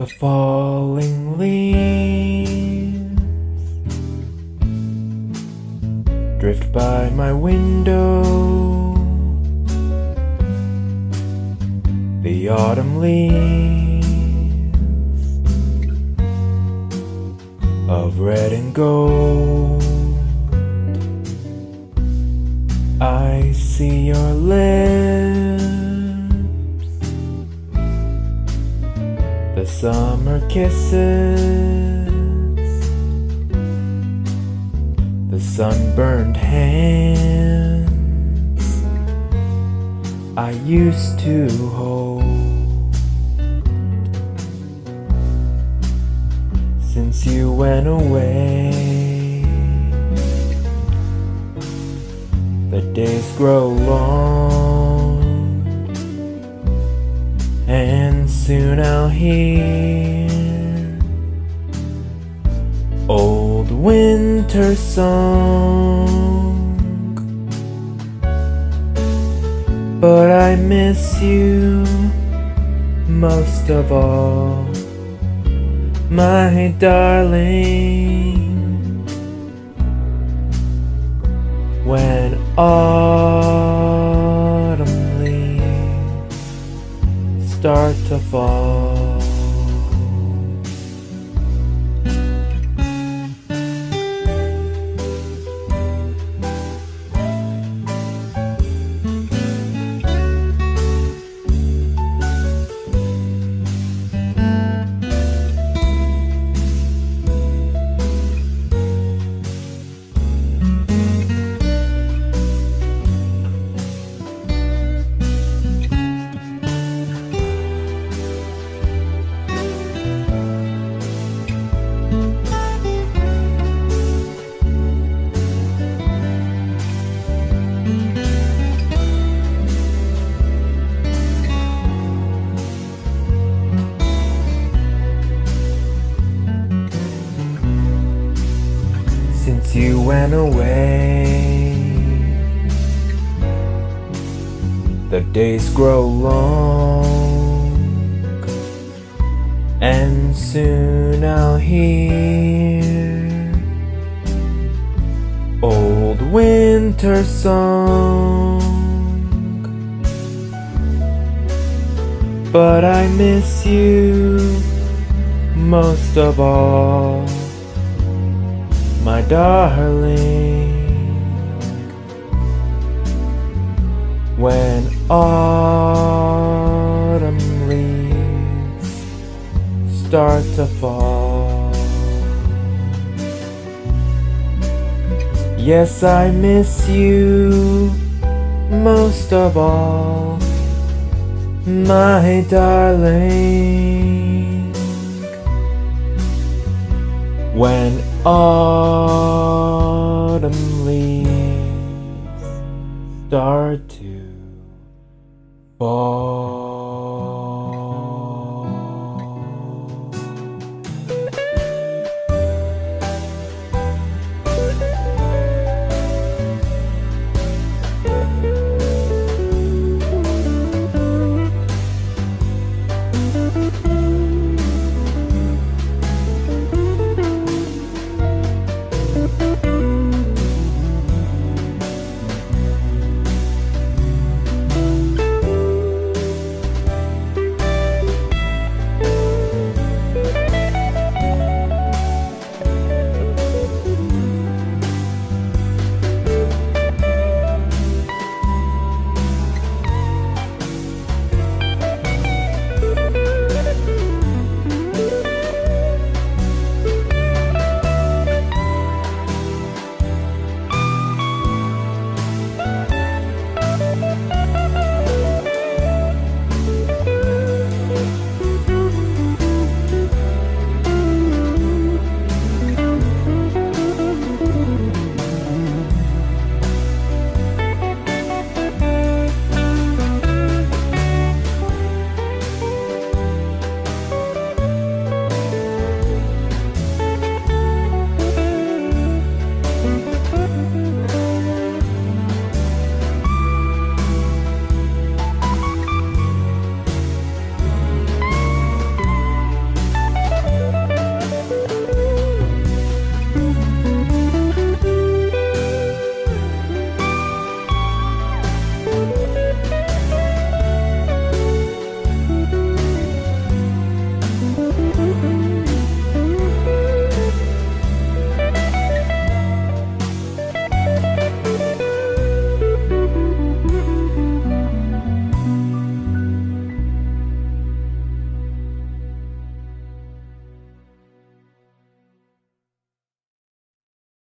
The falling leaves drift by my window. The autumn leaves of red and gold. I see your lips, the summer kisses, the sunburned hands I used to hold. Since you went away, the days grow long, and soon I'll hear old winter song. But I miss you most of all, my darling. When autumn leaves start to fall, since you went away, the days grow long, and soon I'll hear old winter song. But I miss you most of all, my darling. When autumn leaves start to fall, yes, I miss you most of all, my darling. When autumn leaves start to fall.